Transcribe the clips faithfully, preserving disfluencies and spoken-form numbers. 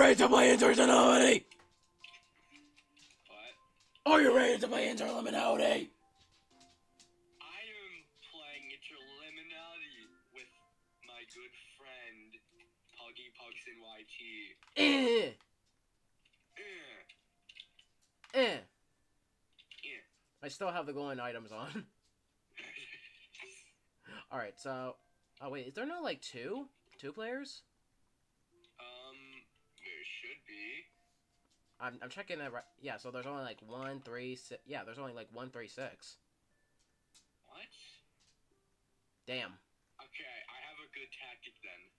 ready to play Interliminality? What? Are you ready to play Interliminality? I am playing Interliminality with my good friend PuggyPugsonYT. Eh. Eh. Eh. I still have the golden items on. Alright, so... Oh, wait, is there not, like, two? Two players? Um, there should be. I'm, I'm checking that right... Yeah, so there's only, like, one, three, six... Yeah, there's only, like, one, three, six. What? Damn. Okay, I have a good tactic, then.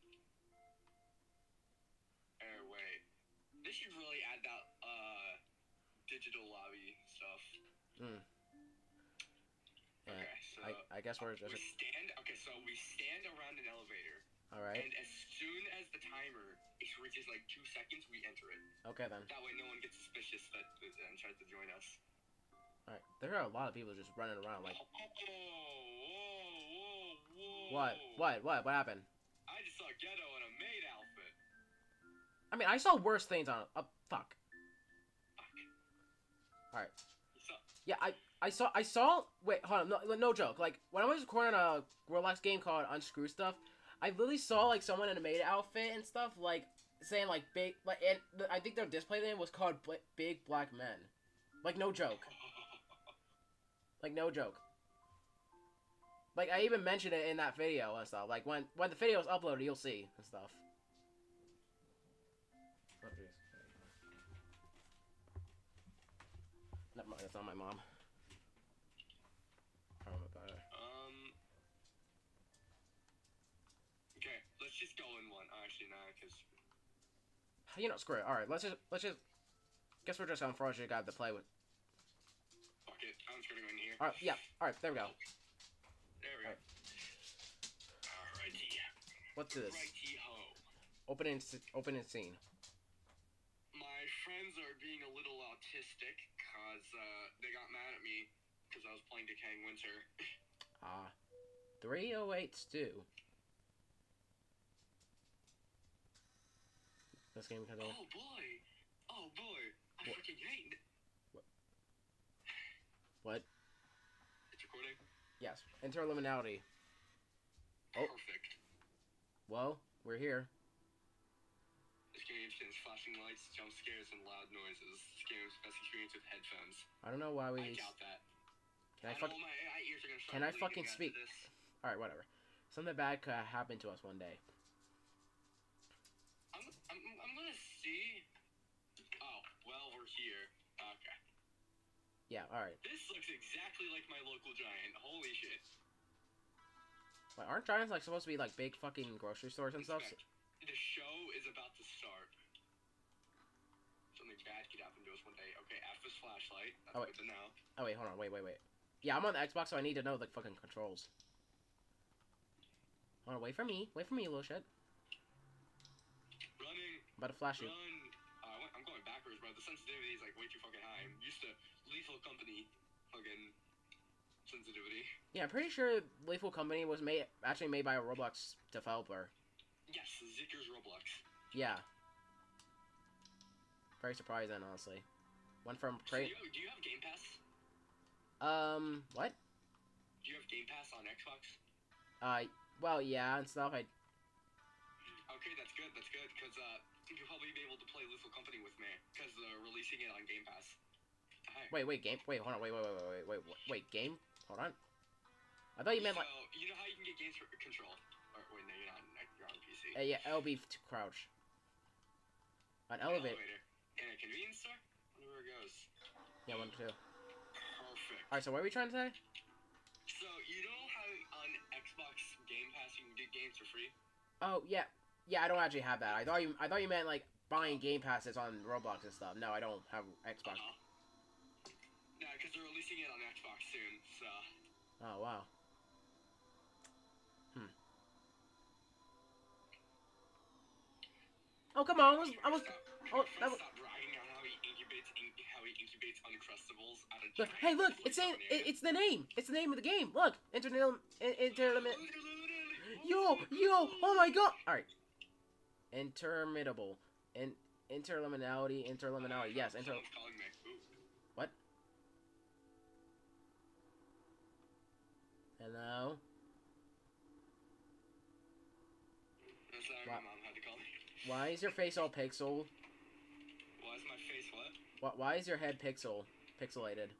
Er, wait. This should really add that, uh... digital lobby stuff. Hmm. Yeah. Okay, so I, I guess we're just we stand. Okay, so we stand around an elevator. All right. And as soon as the timer reaches like two seconds, we enter it. Okay then. That way, no one gets suspicious that and tries to join us. All right. There are a lot of people just running around like. Oh, whoa, whoa, whoa. What? What? What? What happened? I just saw Ghetto in a maid outfit. I mean, I saw worse things on. Oh, fuck. Fuck. All right. You saw... Yeah, I. I saw, I saw, wait, hold on, no, no joke, like, when I was recording a Roblox game called Unscrew Stuff, I literally saw, like, someone in a maid outfit and stuff, like, saying, like, big, like, and I think their display name was called B Big Black Men. Like, no joke. Like, no joke. Like, I even mentioned it in that video and stuff, like, when, when the video is uploaded, you'll see and stuff. Oh, jeez. Never mind, that's not my mom. Just go in one, actually, nah, cause you know, screw it. All right, let's just let's just guess we're just unfortunate guy to play with. Fuck it, I'm just gonna go in here. All right, yeah. All right, there we go. There we go. All righty. What's this? Righty ho. Opening opening scene. My friends are being a little autistic, cause uh, they got mad at me, cause I was playing Decaying Winter. Ah, three oh eight stew. This game kind of... Oh boy! Oh boy! I what? Fucking hate it! What? What? It's recording? Yes. Interliminality. Oh. Perfect. Well, we're here. This game stands flashing lights, jump scares, and loud noises. This game's best experience with headphones. I don't know why we... I doubt that. Can I, I fucking... My, my ears are gonna start Can I fucking speak? Alright, whatever. Something bad could happen to us one day. I'm, I'm gonna see. Oh, well, we're here. Okay. Yeah, alright. This looks exactly like my local giant. Holy shit. Wait, aren't giants, like, supposed to be, like, big fucking grocery stores and stuff? The show is about to start. Something bad could happen to us one day. Okay, F is flashlight. That's oh, wait. Good to know. Oh, wait, hold on. Wait, wait, wait. Yeah, I'm on the Xbox, so I need to know the fucking controls. Hold on, wait for me. Wait for me, little shit. I'm about to flash you. Uh, I'm going backwards, bro. The sensitivity is like way too fucking high. I'm used to Lethal Company fucking sensitivity. Yeah, I'm pretty sure Lethal Company was made actually made by a Roblox developer. Yes, Zicker's Roblox. Yeah. Very surprising, honestly. One from. So do, you, do you have Game Pass? Um, what? Do you have Game Pass on Xbox? Uh, well, yeah, and stuff. I. Okay, that's good. That's good, cause uh. You'll probably be able to play Lethal Company with me because they're releasing it on Game Pass. Hi. Wait, wait, game, wait, hold on, wait, wait, wait, wait, wait, wait, wait, game, hold on. I thought you meant so, like. You know how you can get games for control? Or wait, no, you're not. You're on P C. Uh, yeah, L B to crouch. An elevator. elevator. In a convenience store. Wherever it goes. Yeah, one, two. Perfect. All right, so what are we trying to say? So you know how on Xbox Game Pass you can get games for free? Oh yeah. Yeah, I don't actually have that. I thought you I thought you meant like buying game passes on Roblox and stuff. No, I don't have Xbox. Uh-oh. No, because they're releasing it on Xbox soon, so. Oh wow. Hmm. Oh come on, I was I was. Oh, that was. Look, hey, look! It's in, it, It's the name. It's the name of the game. Look, Interlim Interlim. Yo, yo! Oh my God! All right. Interminable. In Interliminality, interliminality. Yes, inter. What? Hello. Why? Why is your face all pixel? Why is my face what? Why, why is your head pixel pixelated?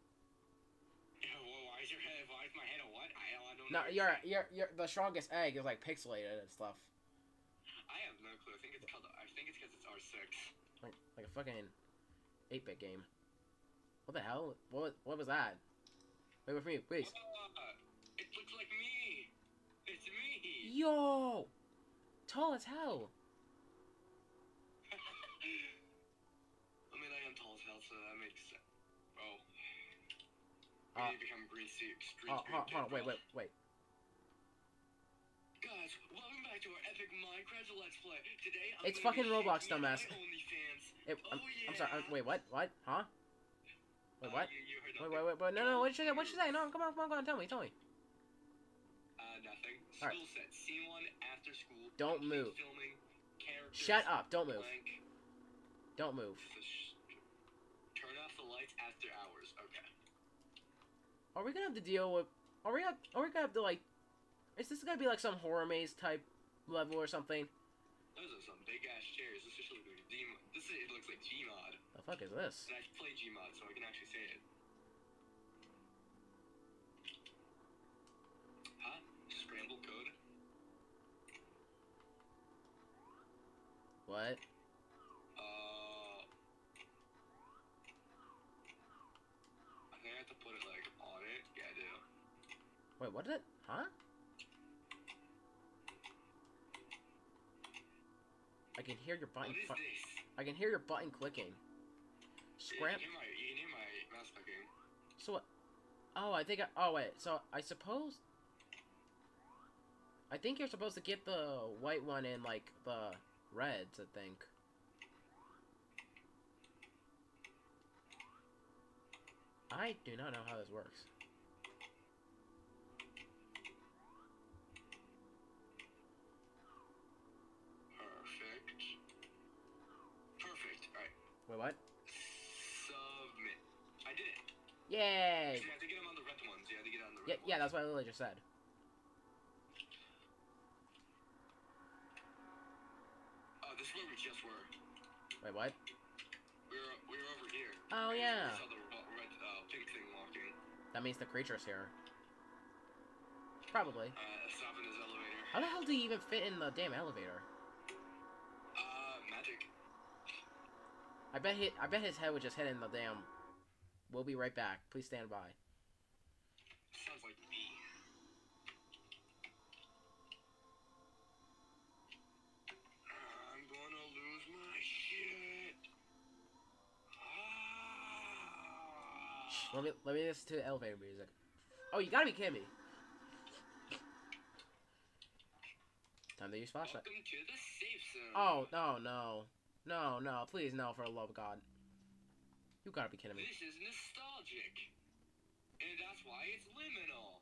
Yeah, well, why is your head? Why is my head a what? I, I don't. No, know your your your the strongest egg is like pixelated and stuff. I have no clue. I think it's called. I think it's because it's R six. Like like a fucking eight bit game. What the hell? What was, what was that? Wait, wait for me, please. Uh, it looks like me. It's me. Yo. Tall as hell. I mean, I am tall as hell, so that makes sense. Oh. I uh, need to become green suit. Oh, hold, hold on, wait, wait, wait. Guys, welcome back to our epic Minecraft Let's Play. Today, I'm it's fucking Roblox, dumbass. It, I'm, oh, yeah. I'm sorry. I'm, wait, what? What? Huh? Wait, what? Uh, you, you wait, wait, wait, wait. No, no. What did you say? What did you say? No, come on, come on, come on. Tell me, tell me. Uh, nothing. School right. Set. Scene one after school. Don't move. Filming, shut up. Don't move. Blank. Don't move. Turn off the lights after hours. Okay. Are we gonna have to deal with? Are we? Have, are we gonna have to like? Is this gonna be like some horror maze type level or something? Those are some big ass chairs. This just looks like G-Mod. This is, it looks like G-Mod. The fuck is this? And I play G-Mod, so I can actually say it. Huh? Scramble code. What? Uh. I think I have to put it like on it. Yeah, I do. Wait, what did it? Huh? I can hear your button. What is this? I can hear your button clicking. Scram. Yeah, you can hear my, you can hear my mouse clicking. So what? Oh, I think. I, oh wait. So I suppose. I think you're supposed to get the white one and like the reds. I think. I do not know how this works. Wait, what? Submit. I did it. Yay! You have to get them on the red ones. You have to get on the red yeah, ones. Yeah, that's what I literally just said. Oh, this is where we just were. Wait, what? We were, we were over here. Oh, and yeah. We saw the red uh, pink thing walking. That means the creature's here. Probably. Uh, stop in this elevator. How the hell do you even fit in the damn elevator? Uh, magic. I bet he, I bet his head would just hit in the damn. We'll be right back. Please stand by. Sounds like me. I'm gonna lose my shit. Ah. Let me let me listen to elevator music. Oh, you gotta be kidding me. Time to use flashlight. Welcome to the safe zone. Oh no no. No, no, please, no, for the love of God. You gotta be kidding me. This is nostalgic. And that's why it's liminal.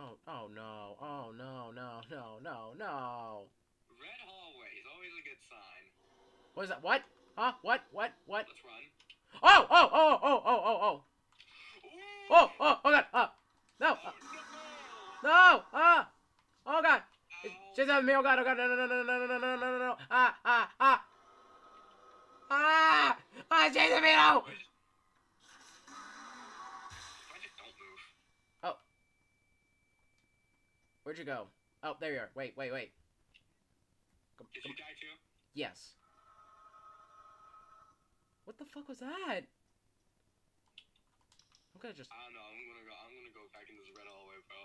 Oh, oh no, oh no, no, no, no, no. Red hallway is always a good sign. What is that? What? Huh? What? What? What? Let's run. Oh, oh, oh, oh, oh, oh, oh. Ooh. Oh, oh, oh, God. Oh, no. Oh, no. No. Ah. Oh, God. Ow. She's having me. Oh, God. Oh, God. No, no, no, no, no, no, no, no, no. Ah, ah, ah. Ah! Ah, Jason Vito! I just don't move. Oh. Where'd you go? Oh, there you are. Wait, wait, wait. Come, Did come. you die too? Yes. What the fuck was that? I'm gonna just. I don't know. I'm gonna go. I'm gonna go back in this red hallway, bro.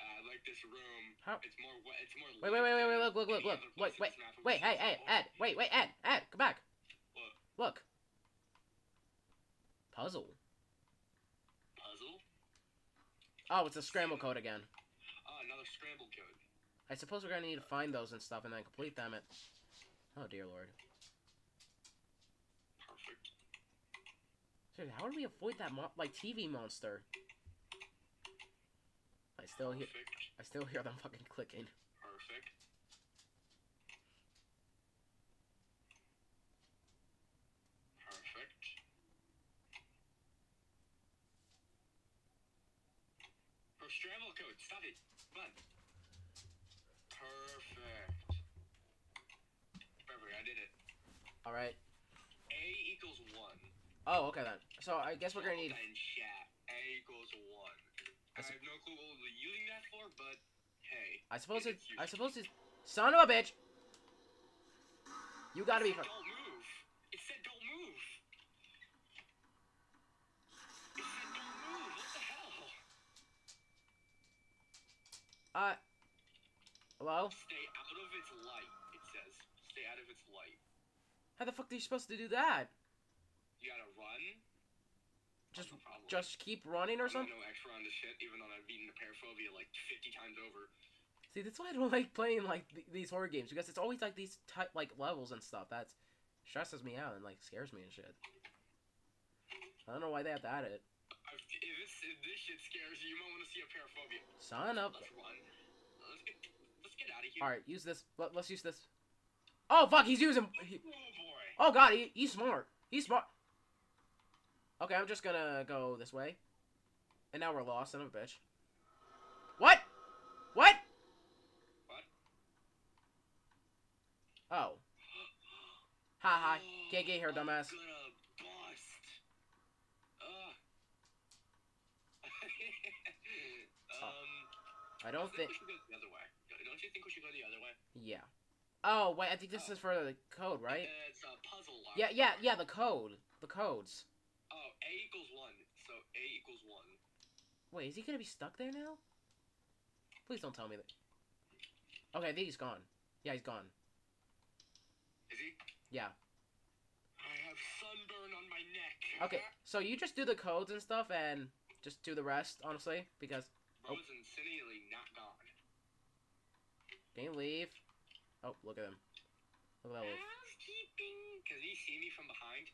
I like this room. How? It's more wet. It's more. Wait, wait, wait, wait, wait, look, look, look, look. Wait, wait, wait, hey, hey, Ed. Wait, wait, Ed, Ed, come back. Look. Look. Puzzle. Puzzle? Oh, it's a scramble code again. Oh, another scramble code. I suppose we're gonna need to find those and stuff and then complete them at. Oh, dear Lord. Perfect. Dude, how do we avoid that, mo like, T V monster? I still Perfect. hear I still hear them fucking clicking. Perfect. Scramble code. Stop it. Come on. Perfect. Perfect. I did it. All right. A equals one. Oh, okay then. So I guess we're gonna need. Chat. A equals one. I, I have no clue what we're using that for, but hey. I suppose it. I suppose it's. Son of a bitch! You gotta be. Don't move. It said don't move. It said don't move. What the hell? Uh. Hello? Stay out of its light. It says stay out of its light. How the fuck are you supposed to do that? You gotta run. Just, just keep running or something. No extra on this shit, even though I've beaten the paraphobia like fifty times over. See, that's why I don't like playing like th these horror games, because it's always like these type like levels and stuff that stresses me out and like scares me and shit. I don't know why they have to add it. If this, if this shit scares you, you might want to see a paraphobia. Son up. Let's run. Let's get, let's get out of here. All right, use this. Let, let's use this. Oh fuck, he's using. He, oh boy. Oh god, he, he's smart. He's smart. Okay, I'm just gonna go this way. And now we're lost, son of a bitch. What? What? What? Oh. Ha ha. Can't get here, dumbass. I'm gonna bust. Uh. um, I don't think... I think we should go the other way. Don't you think we should go the other way? Yeah. Oh, wait, I think this oh. is for the code, right? Uh, it's a puzzle lock. Yeah, yeah, yeah, the code. The codes. Oh, A equals one. So A equals one. Wait, is he gonna be stuck there now? Please don't tell me that. Okay, I think he's gone. Yeah, he's gone. Is he? Yeah. I have sunburn on my neck. Okay, so you just do the codes and stuff, and just do the rest, honestly, because. Bro's oh. insanely not gone. Can you leave? Oh, look at him. Look at that. Housekeeping. Can he see me from behind?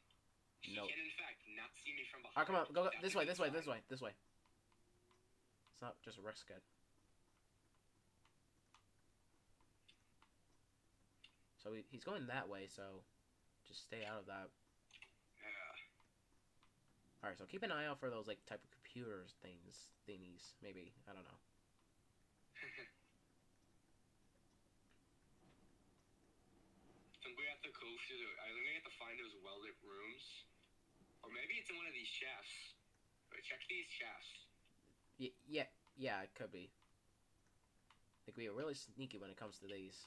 No. Nope. He can, in fact, not see me from behind. Alright, come on. Go, go. This way, this way, this way, this way. It's not just a risk good. So he, he's going that way, so just stay out of that. Yeah. Alright, so keep an eye out for those, like, type of computers things, thingies, maybe. I don't know. I think we have to go through the... I think we have to find those welded rooms. Or maybe it's in one of these shafts. But check these shafts. Y yeah, yeah, it could be. I think we are really sneaky when it comes to these.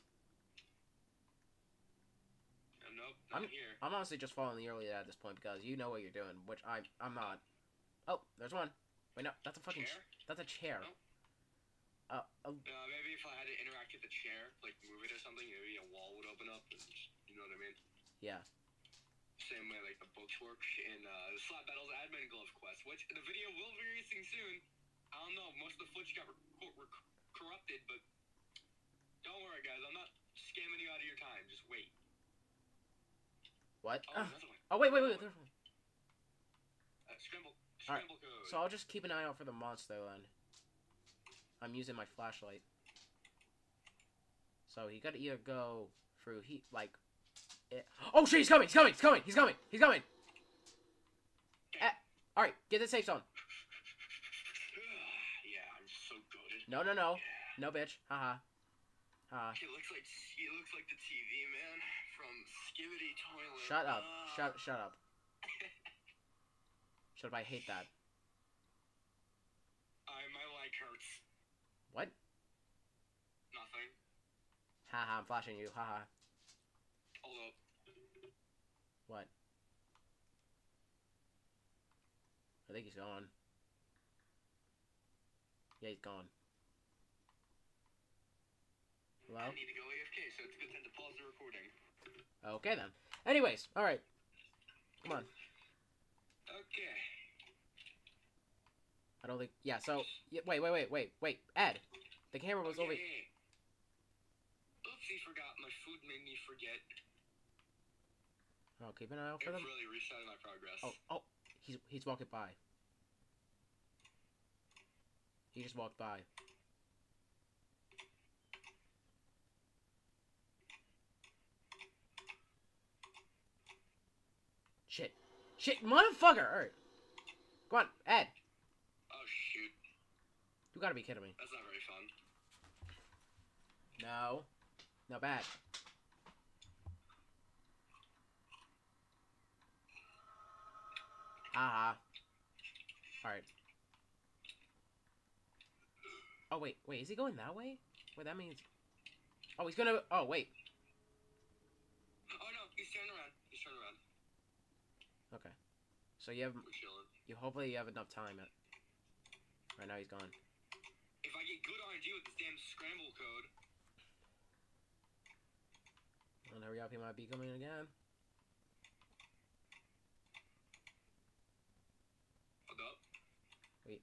No, nope, not I'm, here. I'm honestly just following the early at this point because you know what you're doing, which I'm, I'm not. Oh, there's one. Wait, no, that's a fucking... Chair? Ch that's a chair. Nope. Uh, uh, uh, maybe if I had to interact with the chair, like move it or something, maybe a wall would open up, and, you know what I mean? Yeah. Same way like the books work in uh, the Slap Battles Admin Glove Quest, which the video will be releasing soon. I don't know, most of the footage got were were corrupted, but don't worry guys, I'm not scamming you out of your time, just wait. What? Oh, uh, another one. Oh wait, wait, wait, there's one. Uh, scramble, scramble right. Code. So I'll just keep an eye out for the monster then. I'm using my flashlight. So he gotta either go through he like it. Oh shit, he's coming, he's coming, he's coming, he's coming, he's coming. Eh, alright, get the safe zone. Yeah, I'm so goated. No no no. Yeah. No bitch. Haha. Uh -huh. uh -huh. He looks like he looks like the T V man from Skibbidi Toilet. Shut up. Uh... Shut shut up. Shut up, I hate that. I my like hurts. What? Nothing. Haha, I'm flashing you. Haha. Hold up. What? I think he's gone. Yeah, he's gone. Hello? I need to go A F K, so it's a good time to pause the recording. Okay, then. Anyways, alright. Come on. Okay. I don't think... Yeah, so... Yeah, wait, wait, wait, wait, wait. Ed! The camera was okay. over... Oopsie, forgot. My food made me forget. Oh, keep an eye out for them. It really reset my progress. Oh, oh. He's, he's walking by. He just walked by. Shit. Shit, motherfucker! Alright. Come on, Ed! Shoot. You gotta be kidding me. That's not very fun. No. No, bad. Uh-huh. Alright. Oh, wait. Wait, is he going that way? Wait, that means... Oh, he's gonna... Oh, wait. Oh, no. He's turning around. He's turning around. Okay. So you have... We're chilling. You hopefully you have enough time. At... Right now he's gone. If I get good R N G with this damn scramble code... And hurry up, he might be coming again. Hold up. Wait.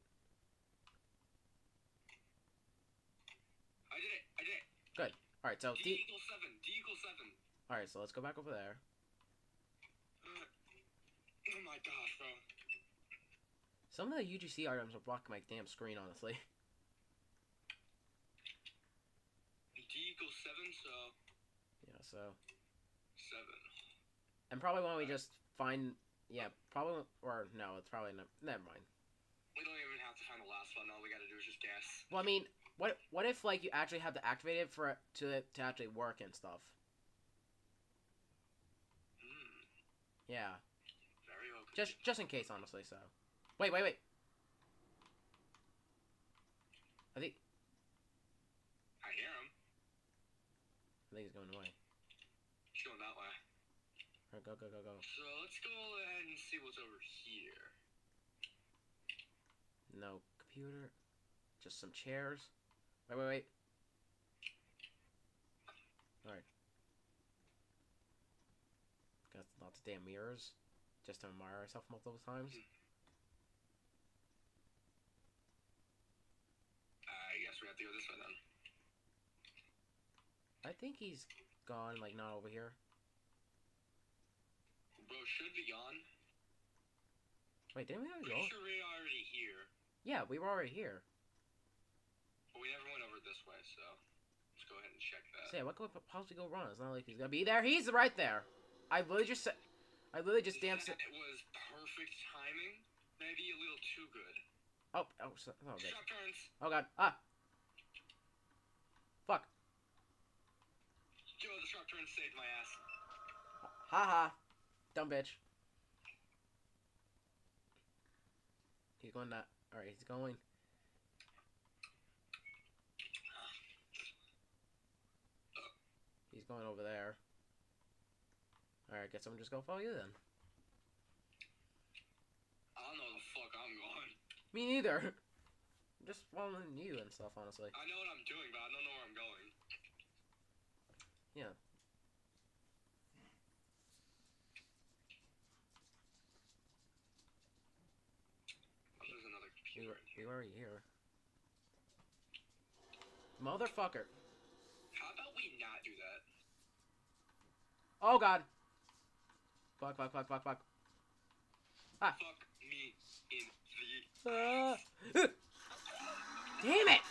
I did it. I did it. Good. All right, so D, D equals seven. D equals seven. All right, so let's go back over there. Uh, oh my gosh, bro. Some of the U G C items are blocking my damn screen, honestly. D equals seven, so. Yeah, so. Seven. And probably when we just find. Yeah, probably. Or no, it's probably not. Never mind. We don't even have to find the last one. All we gotta do is just guess. Well, I mean. What what if like you actually have to activate it for to to actually work and stuff? Mm. Yeah. Very okay. Just just in case, honestly. So, wait, wait, wait. I think. I hear him. I think he's going away. He's going that way. All right, go go go go. So let's go ahead and see what's over here. No computer. Just some chairs. Wait, wait, wait. Alright. Got lots of damn mirrors. Just to admire ourselves multiple times. I guess we have to go this way then. I think he's gone, like, not over here. Bro, should be gone. Wait, didn't we already go? Sure we are already here. Yeah, we were already here. But we never went over this way, so let's go ahead and check that. Say, what could possibly go wrong? It's not like he's gonna be there. He's right there. I literally just, I literally just danced. It was perfect timing. Maybe a little too good. Oh, oh, so, oh, good. Shot turns. Oh god, ah, fuck. Yo, the shot turn saved my ass. Ha ha, dumb bitch. He's going that. All right, he's going. He's going over there. Alright, I guess I'm just gonna follow you then. I don't know the fuck I'm going. Me neither. I'm just following you and stuff, honestly. I know what I'm doing, but I don't know where I'm going. Yeah. Oh, there's another computer in here. We were here. Motherfucker. How about we not do that? Oh god! Fuck! Fuck! Fuck! Fuck! Fuck! Ah! Fuck me in the. Uh, uh. Damn it!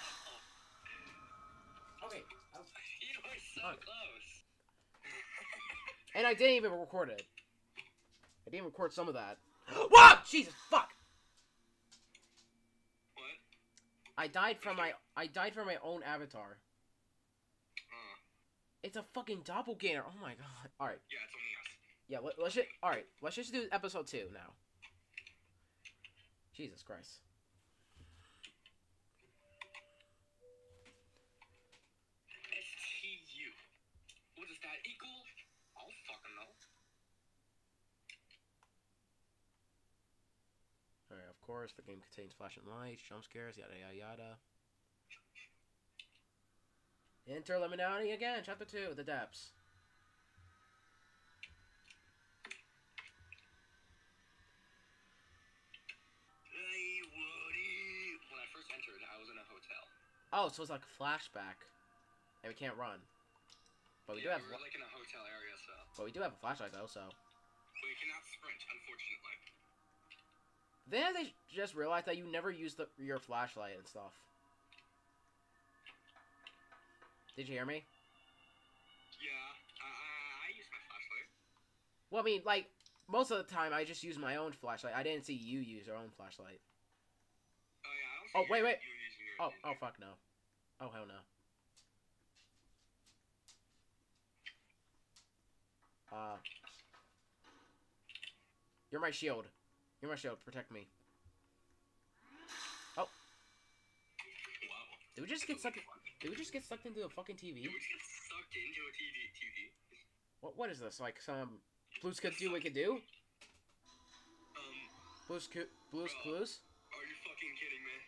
Okay. Was... You were so okay. Close. And I didn't even record it. I didn't record some of that. Whoa! Jesus! Fuck! What? I died from my. I died from my own avatar. It's a fucking doppelganger. Oh my god. Alright. Yeah, it's only us. Yeah, let, let's just. Alright, let's just do episode two now. Jesus Christ. S T U. What does that equal? I'll fucking know. Alright, of course, the game contains flashing lights, jump scares, yada yada yada. Interliminality again, chapter two, the depths. Hey, Woody. When I first entered, I was in a hotel. Oh, so it's like a flashback, and we can't run. But we yeah, do have. We're like in a hotel area, so. But we do have a flashlight though, so. We cannot sprint, unfortunately. Then they just realized that you never use the your flashlight and stuff. Did you hear me? Yeah, uh, I use my flashlight. Well, I mean, like, most of the time I just use my own flashlight. I didn't see you use your own flashlight. Oh, yeah, I don't see oh, you, wait, wait. you using Oh, oh, fuck no. Oh, hell no. Uh. You're my shield. You're my shield. Protect me. Oh. Wow. Did we just get sucked? Did we just get sucked into a fucking T V? Did we just get sucked into a T V? T V? What? What is this? Like some Blues Clues do what can do? Um. Blues Clues. Blues Clues. Are you fucking kidding me?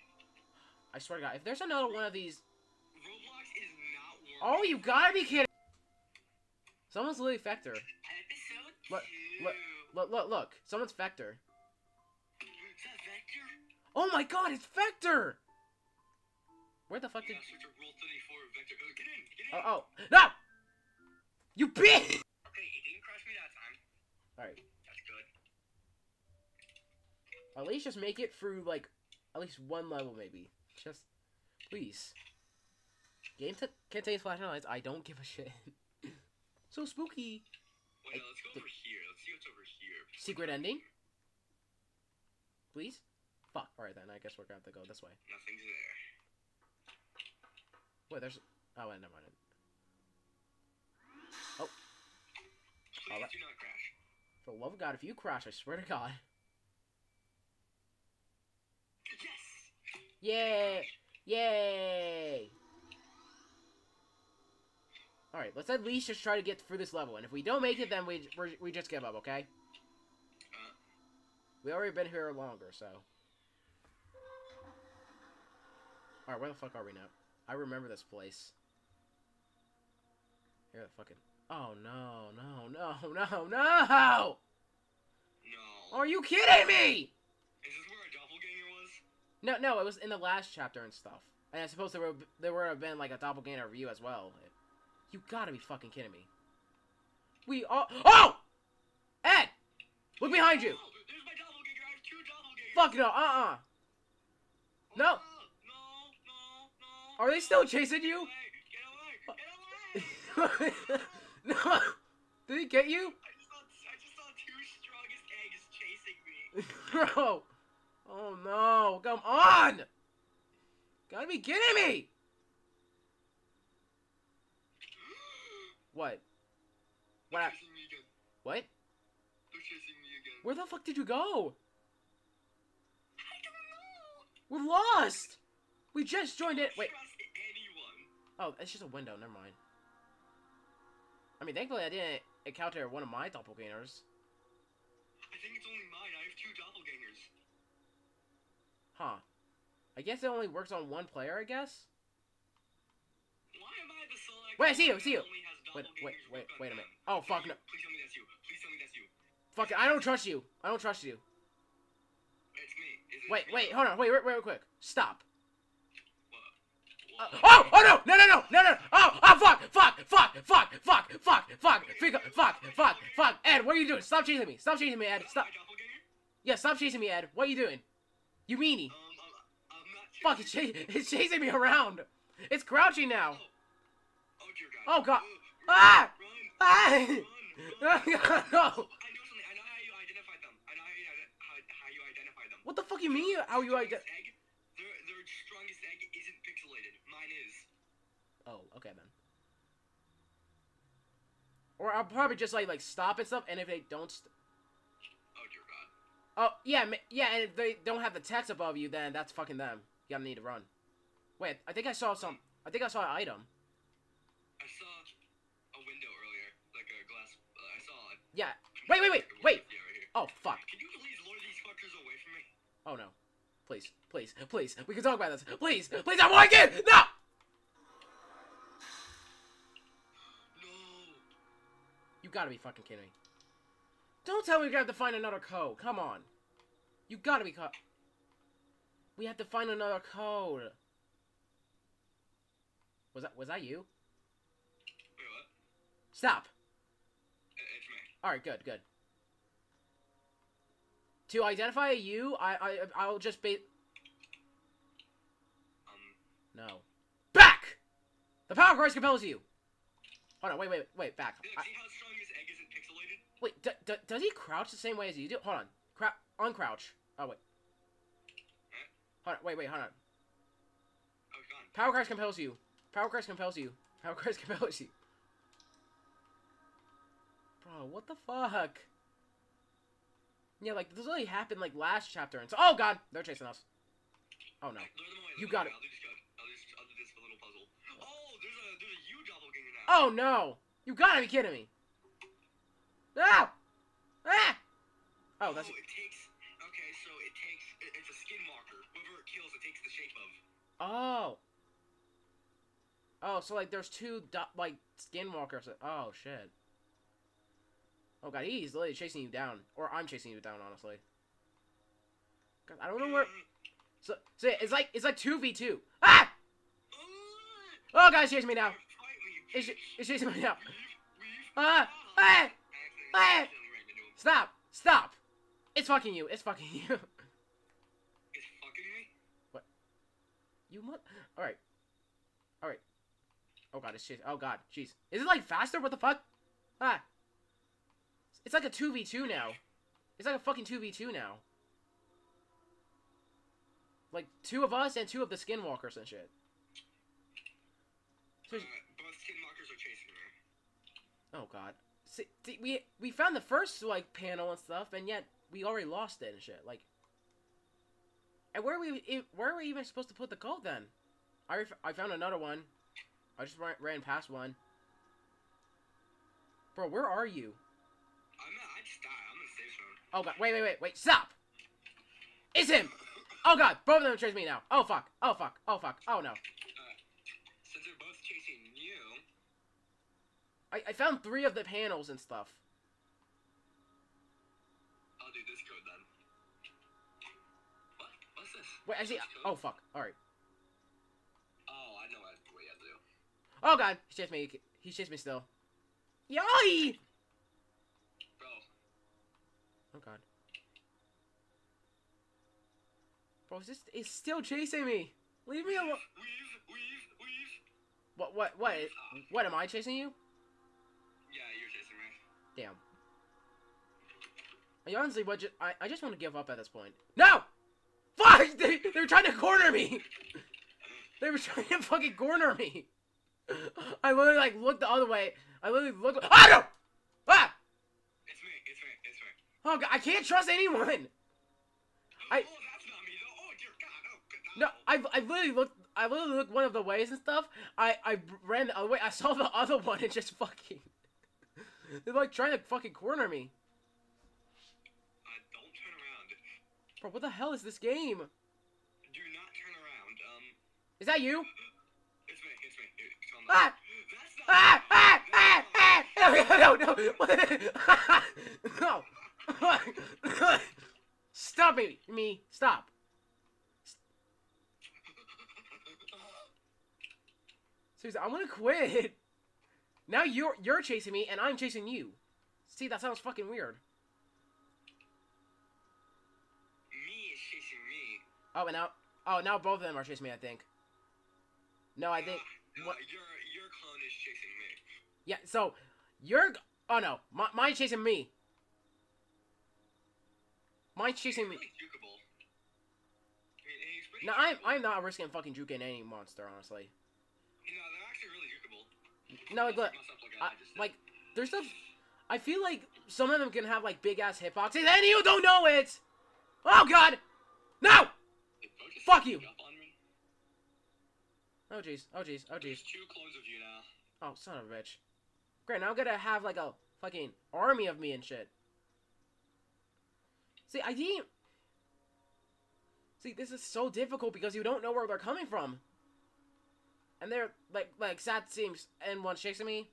I swear to God, if there's another one of these. Roblox is not working. Oh, you gotta be kidding! Someone's literally Vector. Episode look, two. Look, look, look, look. Someone's Vector. Is that Vector? Oh my God, it's Vector! Where the fuck yeah, did? Switch to rule twenty-four, Vector. Oh, get in, get in. Oh, oh, no! You bitch! Okay, he didn't crush me that time. All right. That's good. At least just make it through like at least one level, maybe. Just, please. Game t contains flashing lights. I don't give a shit. So spooky. Wait, I, no, let's go the, over here. Let's see what's over here. Secret ending? Please? Fuck. Alright then, I guess we're gonna have to go this way. Nothing's there. Wait, there's... Oh, wait, never mind. Oh. Please All right. do not crash. For the love of God, if you crash, I swear to God. Yes! Yay! Yay! Alright, let's at least just try to get through this level, and if we don't make it, then we we're, we just give up, okay? Uh, we already been here longer, so... Alright, where the fuck are we now? I remember this place. Here the fucking... Oh, no, no, no, no, no! No! Are you kidding me?! Is this where a doppelganger was? No, no, it was in the last chapter and stuff. And I suppose there would, there would have been, like, a doppelganger review as well. It, You gotta be fucking kidding me. We all- OH! Ed! Look behind you! Oh, there's my doppelganger! I have two doppelgangers! Fuck no, uh-uh! Oh, no! No, no, no! Are they still chasing you? Get away! Get away! Get away! No! Did he get you? I just saw, I just saw two strongest eggs chasing me. Bro! Oh no, come on! Gotta be kidding me! What? What? They're chasing me again. What? They're chasing me again. Where the fuck did you go? I don't know. We're lost. We just joined it. Wait. Trust anyone. Oh, it's just a window. Never mind. I mean, thankfully I didn't encounter one of my doppelgangers. I think it's only mine. I have two doppelgangers. Huh. I guess it only works on one player. I guess. Why am I the select? Wait, I see you. I see you. Wait, wait, wait, wait a minute. Oh, fuck no. Please tell me that's you. Please tell me that's you. Fuck it. I don't trust you. I don't trust you. It's me. Is it wait, me? wait, hold on. Wait, wait, wait, quick. Stop. What? What? Uh, oh, oh no, no, no, no, no, no. Oh, oh, fuck, fuck, fuck, fuck, fuck, fuck, fuck, fuck, fuck, fuck, fuck. Ed, what are you doing? Stop chasing me. Stop chasing me, Ed. Stop. Yeah, stop chasing me, Ed. What are you doing? You meanie. Um, I'm, I'm not fuck, it's, chas it's chasing me around. It's crouching now. Oh, oh dear God. Oh, God. Ah! Run, ah! Run, run, run. No! I know something. I know how you identify them. I know how you, how, how you identify them. What the fuck you mean? How you identify? Their, their strongest egg isn't pixelated. Mine is. Oh, okay then. Or I'll probably just like like stop and stuff. And if they don't. St oh dear God. Oh yeah, yeah. And if they don't have the text above you, then that's fucking them. You gotta need to run. Wait, I think I saw some. I think I saw an item. I saw. Window earlier, like a glass. Uh, I saw it. Yeah. Wait, wait, wait, wait. Oh fuck. Can you please lure these fuckers away from me? Oh no. Please, please, please. We can talk about this. Please, please. I'm walking. No. No. You gotta be fucking kidding me. Don't tell me we're gonna have to find another code. Come on. You gotta be caught. We have to find another code. Was that? Was that you? Stop. It's me. All right, good, good. To identify you, I, I, I'll just be. Um. No. Back. The power of Christ compels you. Hold on, wait, wait, wait, back. See how strong his egg isn't pixelated? Wait, d d does he crouch the same way as you do? Hold on, crouch, uncrouch. Oh wait. Huh? Hold on, wait, wait, hold on. Power Crash compels you. Power Crash compels you. Power Crash compels you. Bro, what the fuck? Yeah, like, this only happened, like, last chapter. And so, oh, God! They're chasing us. Oh, no. You got it. Oh, no! You gotta be kidding me! No! Ah! Oh, that's... it takes... Okay, so it takes... It's a skin marker. Whoever it kills, it takes the shape of. Oh. Oh, so, like, there's two, like, skinwalkers. Oh, shit. Oh, God, he's literally chasing you down. Or I'm chasing you down, honestly. God, I don't know where... So, so it's like, it's like two v two. Ah! Oh, God, it's chasing me now. It's, it's chasing me now. Ah! Ah! Ah! Stop! Stop! It's fucking you. It's fucking you. It's fucking me? What? You must... Alright. Alright. Oh, God, it's chasing... Oh, God, jeez. Is it, like, faster? What the fuck? Ah! It's like a two v two now. It's like a fucking two v two now. Like, two of us and two of the skinwalkers and shit. So, uh, both skinwalkers are chasing me. Oh, God. See, see, we we found the first, like, panel and stuff, and yet we already lost it and shit. Like, and where are we, where are we even supposed to put the code, then? I, I found another one. I just ran, ran past one. Bro, where are you? I'm not, I just died. I'm in the safe zone. Oh, God. Wait, wait, wait, wait. Stop! It's him! Oh, God. Both of them chase me now. Oh, fuck. Oh, fuck. Oh, fuck. Oh, no. Uh, since they're both chasing you... I, I found three of the panels and stuff. I'll do this code, then. What? What's this? Wait, I see... Oh, fuck. Alright. Oh, I know what you have to do. Oh, God. He chased me. He chased me still. Yoy! Oh, God. Bro, it's, just, it's still chasing me. Leave me alone. Weave, weave, weave. What, what, what? Stop. What, am I chasing you? Yeah, you're chasing me. Damn. I honestly, what just, I, I just want to give up at this point. No! Fuck! They, they were trying to corner me! They were trying to fucking corner me! I literally, like, looked the other way. I literally looked. Ah, no! Ah! It's me, it's me, it's me. Oh, God, I can't trust anyone. I, oh, that's not me, though. Oh, dear God. Oh, God. No, I, I literally looked. I literally looked one of the ways and stuff. I, I ran the other way. I saw the other one and just fucking. They're like trying to fucking corner me. Uh, don't turn around. Bro, what the hell is this game? Do not turn around. Um. Is that you? It's me. It's me. It's on the ah! That's not ah! Ah! Ah! Ah! Ah! No! No! No! No! Stop it, me. Stop. Seriously, I'm gonna quit. Now you're you're chasing me and I'm chasing you. See, that sounds fucking weird. Me is chasing me. Oh, and now oh now both of them are chasing me. I think. No, I think. Uh, no, what? Your your clone is chasing me. Yeah. So you're. Oh no, my mine's chasing me. Mine's chasing me. No, I'm I'm not risking fucking juking any monster, honestly. No, they're actually really jukeable. No, like, look, I, like there's stuff. I feel like some of them can have like big ass hitboxes, and you don't know it. Oh, God, no! Fuck you. Oh jeez, oh jeez, oh jeez. Two clones of you now. Oh, son of a bitch. Great, now I'm gonna have like a fucking army of me and shit. See, I didn't... See, this is so difficult because you don't know where they're coming from. And they're, like, like, sad seems, and one shakes at me.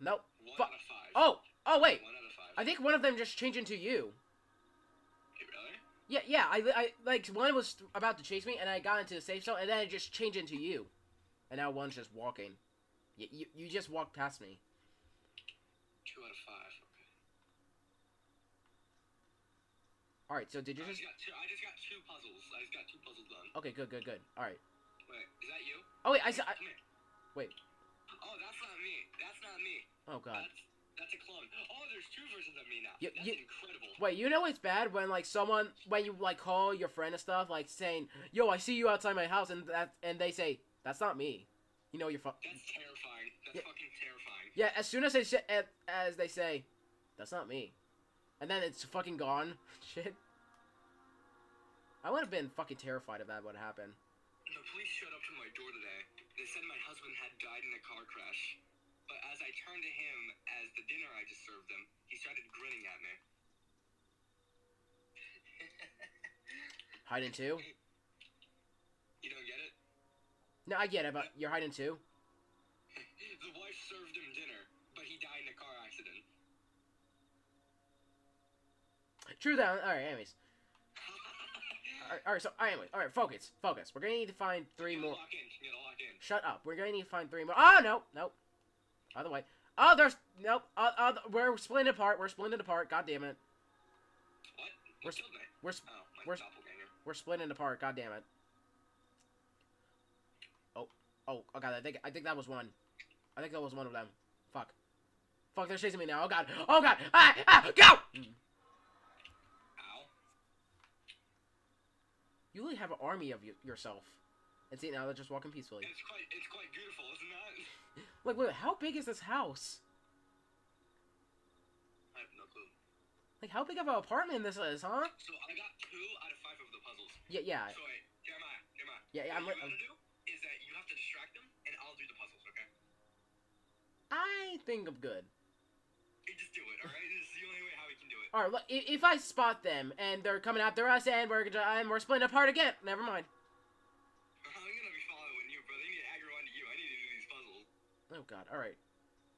Nope. One out of five. Oh! Oh, wait! One out of five. I think one of them just changed into you. Yeah, yeah, I, I, like, one was about to chase me, and I got into the safe zone, and then it just changed into you. And now one's just walking. You, you, you just walked past me. Two out of five, okay. Alright, so did you just... I just, got two, I just got two puzzles. I just got two puzzles done. Okay, good, good, good. Alright. Wait, is that you? Oh, wait, I saw... I... Wait. Oh, that's not me. me. Oh god. That's, that's a clone. Oh, there's two versions of me now. You, that's you, incredible. Wait, you know it's bad when like someone when you like call your friend and stuff like saying, "Yo, I see you outside my house," and that and they say, "That's not me." You know you're fucking. That's terrifying. That's yeah. fucking terrifying. Yeah, as soon as they sh as, as they say, "That's not me," and then it's fucking gone. Shit. I would have been fucking terrified if that would happen. The police showed up to my door today. They said my husband had died in a car crash. But as I turned to him as the dinner I just served them, he started grinning at me. Hiding too? You don't get it? No, I get it, but you're hiding too? The wife served him dinner, but he died in a car accident. True that. Alright, anyways. Alright, right, so anyway, alright, focus, focus. We're gonna need to find three more. Lock in, lock in. Shut up. We're gonna need to find three more. Oh no, nope. Other way. Oh, there's nope. Uh, uh, we're splitting apart. We're splitting apart. God damn it. What? We're splitting. We're sp oh, we're, we're splitting apart. God damn it. Oh, oh, oh god. I think I think that was one. I think that was one of them. Fuck. Fuck. They're chasing me now. Oh god. Oh god. Ah, ah, go. Mm. You really have an army of you, yourself. And see, now they're just walking peacefully. It's quite, it's quite beautiful, isn't it? Like, wait, how big is this house? I have no clue. Like, how big of an apartment this is, huh? So I got two out of five of the puzzles. Yeah, yeah. So wait, Jeremiah, Jeremiah. Yeah, yeah. What I'm, I'm, I'm gonna do is that you have to distract them, and I'll do the puzzles, okay? I think I'm good. You just do it, all right? This is the only way how we can do it. All right, look, if I spot them and they're coming after us and we're and we're splitting apart again, never mind. I'm gonna be following you, brother. I need to aggro onto you. I need to do these puzzles. Oh god. All right.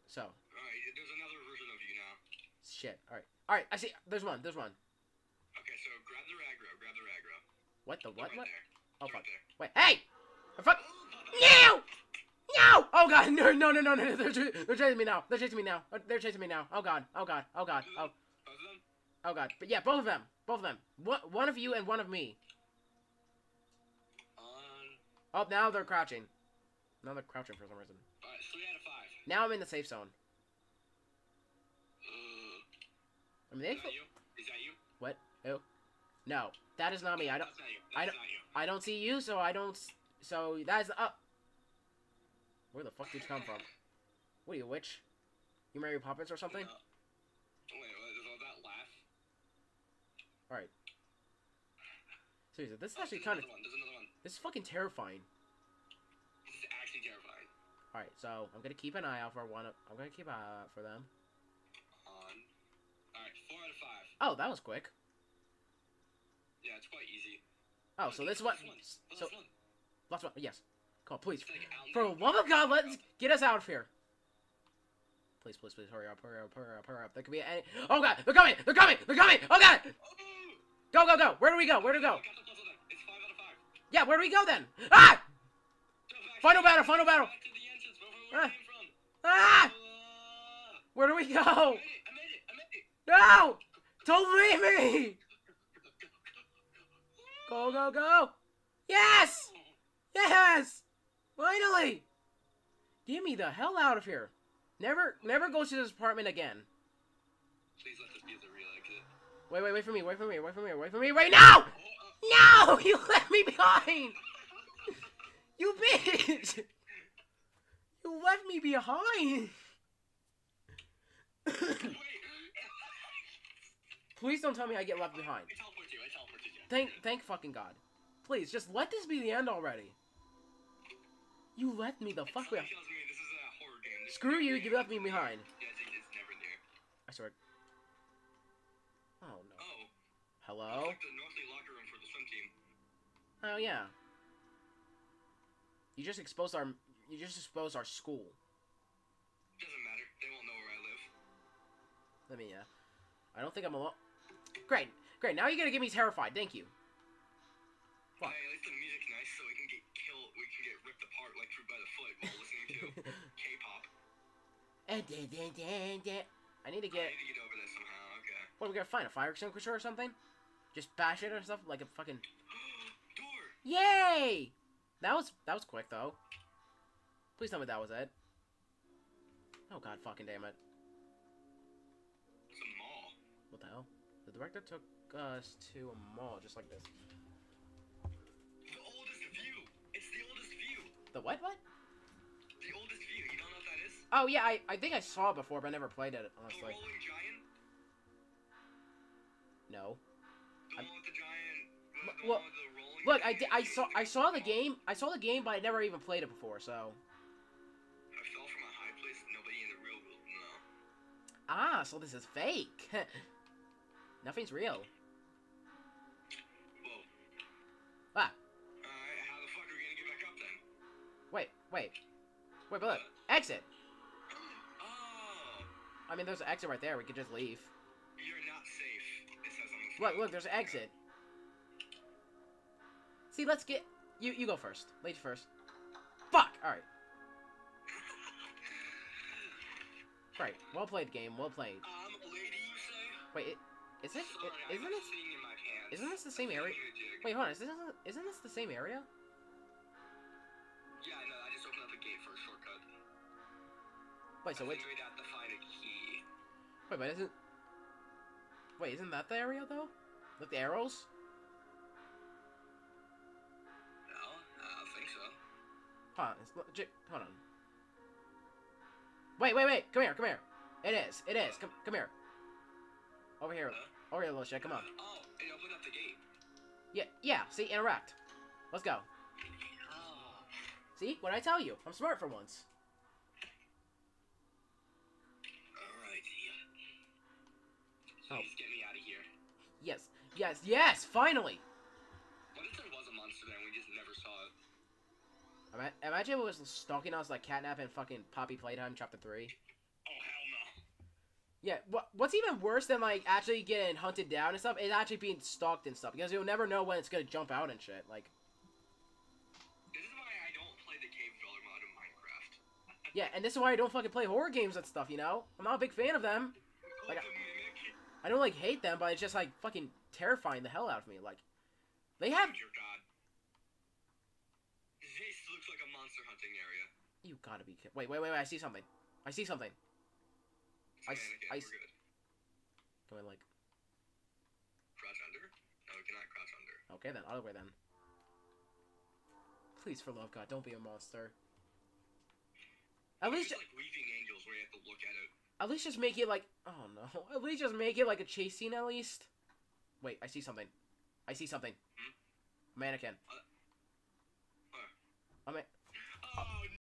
So. All right. There's another version of you now. Shit. All right. All right. I see. There's one. There's one. Okay. So grab the aggro. Grab the aggro. What the what? Right what? There. Oh fuck. Right. Wait. Hey. I fuck. No. No! Oh god! No! No! No! No! No! They're, ch they're chasing me now! They're chasing me now! They're chasing me now! Oh god! Oh god! Oh god! Oh. Both of them? Oh god! But yeah, both of them! Both of them! What? One of you and one of me. Um, oh, now they're crouching. Now they're crouching for some reason. Alright, three out of five. Now I'm in the safe zone. Uh, I mean, they is that you? Is that you? What? Who? No, that is not me. I don't. That's not you. That's I don't. Not you. I don't see you, so I don't. So that's up. Uh, Where the fuck did you come from? What are you, a witch? You Mary Poppins or something? No. Wait, what is all that laugh? Alright. Seriously, this is oh, actually kind of... One, one. This is fucking terrifying. This is actually terrifying. Alright, so I'm gonna keep an eye out for one of... I'm gonna keep an eye out for them. On. Alright, four out of five. Oh, that was quick. Yeah, it's quite easy. Oh, so this one... So, last one, yes. Come on, please. For the love of God, let's get us out of here. Please, please, please, hurry up, hurry up, hurry up, hurry up. There could be any. Oh god, they're coming, they're coming, they're coming. Oh god. Go, go, go. Where do we go? Where do we go? It's five out of five. Yeah, where do we go then? Ah! Final battle, final battle. Ah! Ah! Where do we go? I made it, I made it, I made it. No! Don't leave me. Go, go, go. Yes! Yes! Finally! Get me the hell out of here. Never, never go to this apartment again. Please let this be the real exit. Wait, wait, wait for me, wait for me, wait for me, wait for me, wait now! Oh, uh, no! You left me behind! You bitch! You left me behind! Please don't tell me I get left behind. I teleported you, I teleported you. Thank, thank fucking God. Please, just let this be the end already. You left me the fuck behind. Screw you, you left me behind. I swear. Oh no. Oh. Hello? Oh yeah. You just exposed our you just exposed our school. Doesn't matter. They won't know where I live. Let me uh I don't think I'm alone. Great, great, now you're gonna get me terrified, thank you. Fuck. Hey, at least the music's nice, so we can get killed. We can get ripped apart like Fruit by the Foot while listening to K-pop. I need to get. I need to get over this somehow. Okay. What? We gotta find a fire extinguisher or something? Just bash it or stuff like a fucking. Door. Yay! That was that was quick though. Please tell me that was it. Oh god fucking damn it. It's a mall. What the hell? The director took us to a mall just like this. The oldest view! It's the oldest view! The what what? The oldest view, you don't know what that is? Oh yeah, I, I think I saw it before, but I never played it, honestly. The rolling giant? No. The one with the giant... The well, one with the rolling look, I, did, I, saw, I saw the game, I saw the game, but I never even played it before, so... I fell from a high place that nobody in the real world would know. Ah, so this is fake. Nothing's real. Whoa. Ah. Alright, uh, how the fuck are we gonna get back up then? Wait, wait. Wait, but look. Exit! Oh! I mean, there's an exit right there. We could just leave. You're not safe. This has something look, look, there's an exit. See, let's get... You you go first. Ladies first. Fuck! Alright. Right. Well played, game. Well played. Um, lady, you say? Wait, it, is it... Sorry, it isn't this... Isn't this the same area? Wait, hold on. Is this, isn't this the same area? Yeah, I know. I just opened up a gate for a shortcut. Wait, so wait. We'd have to find a key. Wait, but isn't... Wait, isn't that the area, though? With the arrows? No, I don't think so. Hold on. It's legit. Hold on. Wait, wait, wait. Come here, come here. It is. It is. Come come here. Over here. Huh? Over here, little shit. Come on. Oh, it opened up the gate. Yeah, yeah. See? Interact. Let's go. See? What'd I tell you? I'm smart for once. Alright. So oh. Please get me out of here. Yes. Yes. Yes! Finally! What if there was a monster there and we just never saw it? Ima imagine it was stalking us like Catnap in fucking Poppy Playtime Chapter three. Oh, hell no. Yeah, what, what's even worse than, like, actually getting hunted down and stuff is actually being stalked and stuff. Because you'll never know when it's gonna jump out and shit. Like... Yeah, and this is why I don't fucking play horror games and stuff, you know? I'm not a big fan of them. Like, I, I don't, like, hate them, but it's just, like, fucking terrifying the hell out of me. Like, they have... Dear God. This looks like a monster hunting area. You gotta be kidding. Wait, wait, wait, wait, I see something. I see something. It's I see... I see... Can we, like... Crouch under? No, we cannot crouch under. Okay, then. Other way, then. Please, for love of God, don't be a monster. At least just, like Weaving Angels where you have to look at it. At least just make it like oh no. At least just make it like a chase scene at least. Wait, I see something. I see something. Hmm? Mannequin. Uh,